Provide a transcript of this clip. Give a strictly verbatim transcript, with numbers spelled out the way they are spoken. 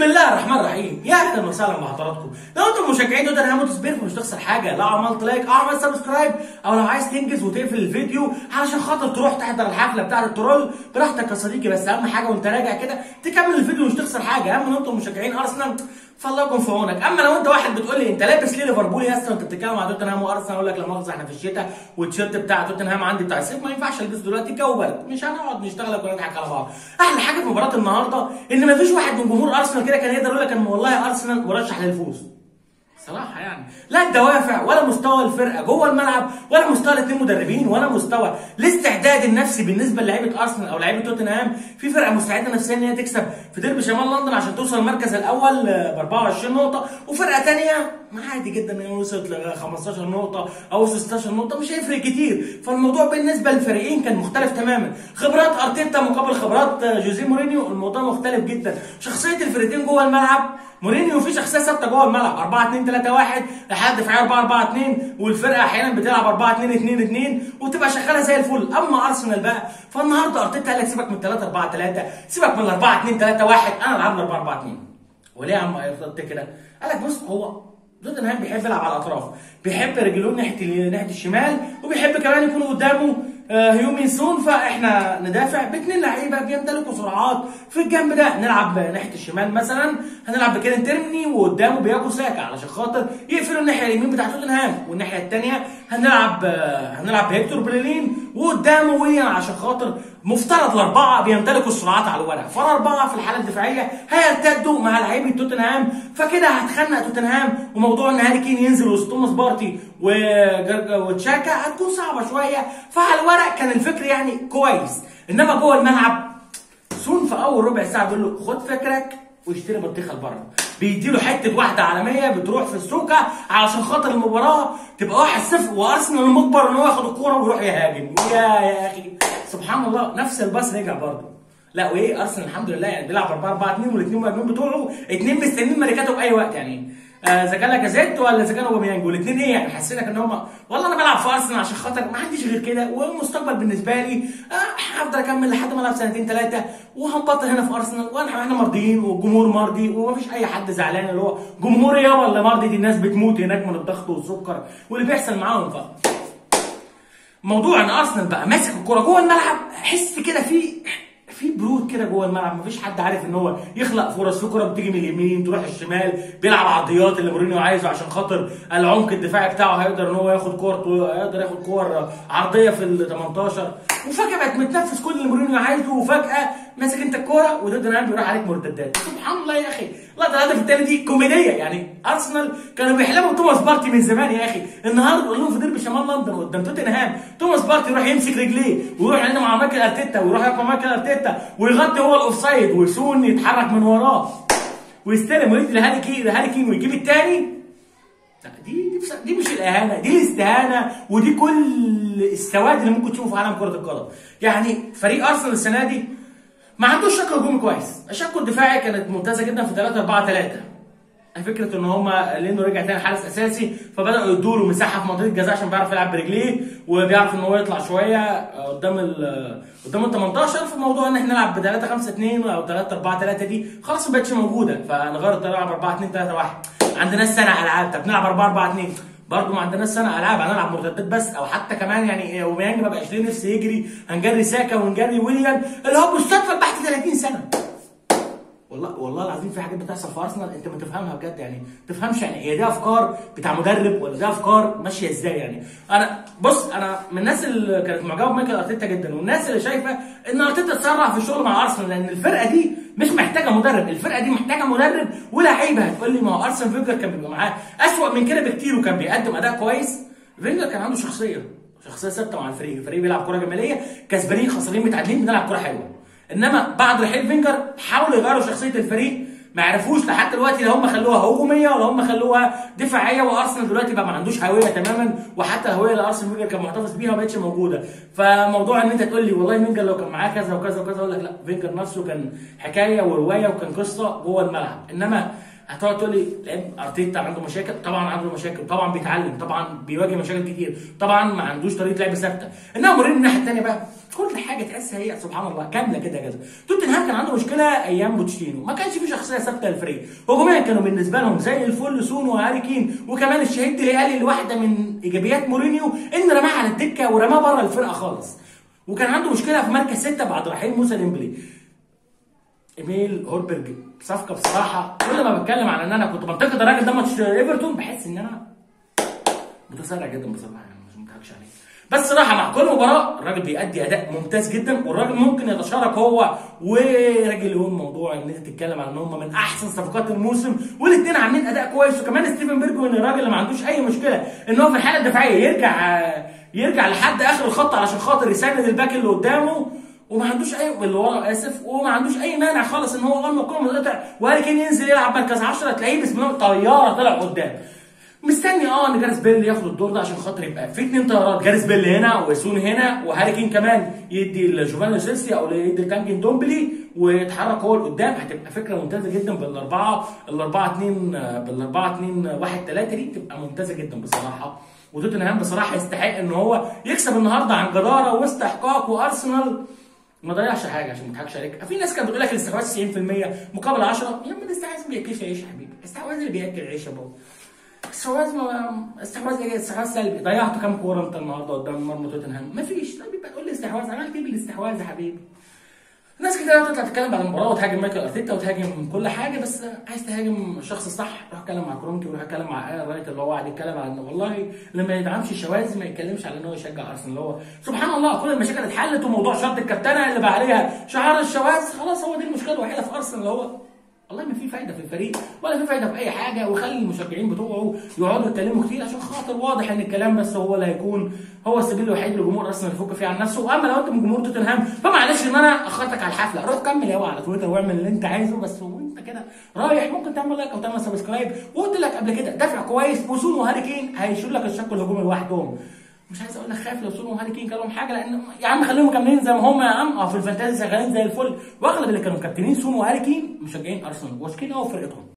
بسم الله الرحمن الرحيم، يا اهلا وسهلا بحضراتكم. لو انتم مشجعين توتنهام هوتسبير فمش تخسر حاجه، لا عملت لايك اعمل سبسكرايب، او لو عايز تنجز وتقفل الفيديو علشان خاطر تروح تحضر الحفله بتاعه الترول براحتك يا صديقي، بس اهم حاجه وانت راجع كده تكمل الفيديو مش تخسر حاجه. اهم ان انتم مشجعين ارسنال فالله يكون في عونك. اما لو انت واحد بتقول لي انت لابس ليه ليفربول يا اسطى وانت بتتكلم على توتنهام وارسنال، اقول لك لا مؤاخذه احنا في الشتاء والتيشيرت بتاع توتنهام عندي بتاع الصيف ما ينفعش البسه دلوقتي، الجو برد، مش هنقعد نشتغل ونضحك على بعض. احلى حاجه في مباراه النهارده ان مفيش واحد من جمهور ارسنال كده كان يقدر يقول لك ان والله ارسنال مرشح للفوز صراحه، يعني لا الدوافع ولا مستوى الفرقه جوه الملعب ولا مستوى الاثنين مدربين ولا مستوى الاستعداد النفسي بالنسبه للاعيبه ارسنال او لعيبه توتنهام. في فرقه مستعده نفسيا ان هي تكسب في ديربي شمال لندن عشان توصل المركز الاول ب اربعة وعشرين نقطه، وفرقه ثانيه عادي جدا ان هي وصلت ل خمستاشر نقطه او ستاشر نقطه، مش هيفرق كتير. فالموضوع بالنسبه للفريقين كان مختلف تماما. خبرات ارتيتا مقابل خبرات جوزيه مورينيو، الموضوع مختلف جدا. شخصيه الفرقتين جوه الملعب، مورينيو في شخصيه ثابته جوه الملعب اربعة اتنين تلاتة واحد لحد دفاعيه اربعة اربعة اتنين، والفرقه احيانا بتلعب اربعة اتنين اتنين اتنين وتبقى شغاله زي الفل. اما ارسنال بقى فالنهارده ارتيتا قال لك سيبك من تلاتة اربعة تلاتة، سيبك من اربعة اتنين تلاتة واحد، انا العبنا اربعة اربعة اتنين. وليه يا عم ارتيتا كده؟ قال لك بص، هو توتنهام بيحب يلعب على الاطراف، بيحب رجلون ناحيه ناحيه الشمال، وبيحب كمان يكون قدامه هيومين سون، فاحنا ندافع باثنين لعيبه بيمتلكوا سرعات في الجنب ده. نلعب ناحيه الشمال مثلا هنلعب بكيرن تيرمني وقدامه بياكو ساكا علشان خاطر يقفلوا الناحيه اليمين بتاعت توتنهام، والناحيه الثانيه هنلعب هنلعب هيكتور بليرين وقدامه ويليام عشان خاطر مفترض الاربعه بيمتلكوا السرعات على الورق، فالاربعه في الحاله الدفاعيه هيرتدوا مع لعيبه توتنهام، فكده هتخنق توتنهام. وموضوع ان هاري كين ينزل وسط توماس بارتي وتشاكا هتكون صعبه شويه، فعلى الورق كان الفكر يعني كويس، انما جوه الملعب سون في اول ربع ساعه بيقول له خد فكرك واشتري بطيخه لبره، بيديله حته واحده عالميه بتروح في السوكه علشان خاطر المباراه تبقى واحد صفر، وارسنال مجبر ان هو ياخد الكوره ويروح يهاجم. يا يا اخي سبحان الله، نفس الباص رجع برضه. لا وايه ارسنال الحمد لله يعني بيلعب اربعة اربعة اتنين، والاثنين مهاجمين بتوعه اثنين مستنيين ماركاته باي وقت، يعني اذا كان لاكازيت ولا اذا كان اوباميانج، والاثنين ايه يعني حسيتك ان هم والله انا بلعب في ارسنال عشان خاطر ما عنديش غير كده، والمستقبل بالنسبه لي هفضل اكمل لحد ما العب سنتين ثلاثه وهنبطل هنا في ارسنال، واحنا مرضيين والجمهور مرضي ومفيش اي حد زعلان، اللي هو جمهور يا ولا مرضي، دي الناس بتموت هناك من الضغط والسكر واللي بيحصل معاهم. ف موضوع ان ارسنال بقى ماسك الكوره جوه الملعب، احس كده في في برود كده جوه الملعب، مفيش حد عارف ان هو يخلق فرص، في كوره بتيجي من اليمين تروح الشمال، بيلعب عرضيات اللي مورينيو عايزه عشان خاطر العمق الدفاعي بتاعه هيقدر ان هو ياخد كور هيقدر ياخد كور عرضيه في ال تمنتاشر، وفجاه بقت متنفذ كل اللي مورينيو عايزه، وفجاه ماسك انت الكوره وتقدر بيروح عليك مرتدات. سبحان الله يا اخي، لقطه الهدف الثاني دي كوميديه، يعني ارسنال كانوا بيحلموا بتوماس بارتي من زمان يا اخي، النهارده قول لهم في ديربي شمال لندن قدام توتنهام توماس بارتي يروح يمسك رجليه ويروح عند مع مايكل ارتيتا ويروح يقف مع مايكل ارتيتا ويغطي هو الاوفسايد، وسون يتحرك من وراه ويستلم ويدي لهاري كين، هاري كين ويجيب الثاني. دي دي مش الاهانه، دي الاستهانه، ودي كل السواد اللي ممكن تشوفه في عالم كره القدم. يعني فريق ارسنال السنه دي ما عندوش شكل هجومي كويس، شكله الدفاعي كانت ممتازه جدا في تلاتة اربعة تلاتة. فكره ان هم لانه رجع تاني حارس اساسي فبداوا يدوا له مساحه في منطقه الجزاء عشان بيعرف يلعب برجليه وبيعرف ان هو يطلع شويه قدام ال قدام ال تمنتاشر، فموضوع ان احنا نلعب ب تلاتة خمسة اتنين او تلاتة اربعة تلاتة دي خلاص ما بقتش موجوده، فنغير الطريقه نلعب اربعة اتنين تلاتة واحد. عندنا سنه العاب، طب نلعب اربعة اربعة اتنين برضه ما عندناش سنه العاب، هنلعب مرتدات بس، او حتى كمان يعني اوباميانج ما بقاش ليه نفس يجري، هنجري ساكا ونجري ويليام اللي هو مستثمر بعد تلاتين سنه. والله والله العظيم في حاجات بتحصل في ارسنال انت ما تفهمها بجد، يعني ما تفهمش يعني هي دي افكار بتاع مدرب ولا دي افكار ماشيه ازاي. يعني انا بص، انا من الناس اللي كانت معجبه بمايكل ارتيتا جدا، والناس اللي شايفه ان ارتيتا اتسرع في الشغل مع ارسنال، لان الفرقه دي مش محتاجه مدرب، الفرقه دي محتاجه مدرب ولعيبه. هتقول لي ما هو ارسنال فينجر كان بيبقى معاه اسوء من كده بكتير وكان بيقدم اداء كويس، فينجر كان عنده شخصيه شخصيه ثابته مع الفريق، الفريق بيلعب كره جماليه، كسبانين خسرانين متعادلين بنلعب كره حلوه. انما بعد رحيل فينجر حاولوا يغيروا شخصيه الفريق ما عرفوش لحد دلوقتي، لا هم خلوها هجوميه ولا هم خلوها دفاعيه، وارسنال دلوقتي بقى ما عندوش هويه تماما، وحتى الهويه اللي ارسنال فينجر كان محتفظ بيها ما بقتش موجوده. فموضوع ان انت تقول لي والله فينجر لو كان معاه كذا وكذا وكذا، اقول لك لا فينجر نفسه كان حكايه وروايه وكان قصه جوه الملعب، انما هتقعد تقول لي لعيب ارتيتا عنده مشاكل، طبعا عنده مشاكل، طبعا بيتعلم، طبعا بيواجه مشاكل كتير، طبعا ما عندوش طريقه لعب ثابته. انما مورينيو من الناحيه الثانيه بقى كل حاجه تحسها هي سبحان الله كامله كده كده. توتنهام كان عنده مشكله ايام بوتشينو، ما كانش في شخصيه ثابته للفريق، هجوميا كانوا بالنسبه لهم زي الفل سون وهاري كين، وكمان الشهيد اللي قال واحده من ايجابيات مورينيو ان رماه على الدكه ورماه بره الفرقه خالص. وكان عنده مشكله في مركز سته بعد رحيل موسى ديمبلي. ايميل هوربرج صفقه بصراحه، كل ما بتكلم عن ان انا كنت بنتقد الراجل ده ماتش ايفرتون بحس ان انا متسرع جدا بصراحه، يعني مش مضحكش عليه، بس صراحه مع كل مباراه الراجل بيأدي اداء ممتاز جدا، والراجل ممكن يتشارك هو وراجل ليون موضوع ان انت تتكلم عن ان هم من احسن صفقات الموسم، والاثنين عاملين اداء كويس، وكمان ستيفن بيرجوين الراجل اللي ما عندوش اي مشكله ان هو في الحاله الدفاعيه يرجع يرجع لحد اخر الخط علشان خاطر يساند الباك اللي قدامه وما عندوش اي اللي ورا اسف وما عندوش اي مانع خالص ان هو لما الكوره تقطع وهاري كين ينزل يلعب مركز عشرة تلاقيه بسم طياره طلع قدام. مستني اه ان جاريث بيل ياخد الدور ده عشان خاطر يبقى في اثنين طيارات، جاريث بيل هنا وسون هنا وهاري كين كمان يدي لجوفاني سيلسي او يدي لكانجن دومبلي ويتحرك هو لقدام، هتبقى فكره ممتازه جدا بالاربعه الاربعه اثنين بالاربعه اثنين واحد ثلاثه دي تبقى ممتازه جدا بصراحه. وتوتنهام بصراحه يستحق ان هو يكسب النهارده عن جداره واستحقاق، وارسنال ما ضيعش حاجه عشان ما اضحكش عليك، في ناس كانت بتقول لك الاستحواذ تسعين في المية مقابل عشرة، يا اما الاستحواذ ما بياكلش عيش يا حبيبي، الاستحواذ اللي بياكل عيش يا بابا. الاستحواذ ما استحواذ ايه؟ استحواذ سلبي، ضيعت كام كوره انت النهارده قدام مرمى توتنهام؟ ما فيش، طب يبقى تقول لي استحواذ، عملت ايه بالاستحواذ يا حبيبي؟ ناس كتير بتطلع تتكلم عن المباراه وتهاجم مايكل ارتيتا وتهاجم كل حاجه، بس عايز تهاجم الشخص الصح روح اتكلم مع كرونكي وروح اتكلم مع آير رايت اللي هو قاعد يتكلم عن والله لما ما يدعمش الشواذ ما يتكلمش على ان هو يشجع ارسنال، اللي هو سبحان الله كل المشاكل اتحلت وموضوع شرط الكابتنه اللي بقى عليها شعار الشواذ خلاص هو دي المشكله الوحيده في ارسنال، اللي هو والله ما في فايده في الفريق ولا في فايده في اي حاجه، وخلي المشجعين بتوعه يقعدوا يتكلموا كتير عشان خاطر واضح ان الكلام بس هو اللي هيكون هو السبيل الوحيد لجمهور ارسنال يفك فيه عن نفسه. واما لو انت من جمهور توتنهام فمعلش ان انا اخرتك على الحفله، روح كمل ياوي على تويتر واعمل اللي انت عايزه، بس وانت كده رايح ممكن تعمل لايك او تعمل سبسكرايب، وقلت لك قبل كده دافع كويس وسون وهاري كين هيشيلوا لك الشق الهجومي لوحدهم، مش عايز اقول لك خايف لو سون وهاري كين كانوا حاجه لان يا عم خليهم مكملين زي ما هم يا عم، اه في الفانتازي شغالين زي الفل، واغلب اللي كانوا كابتنين سون وهاري كين مشجعين ارسنال واثقين قوي في فرقتهم.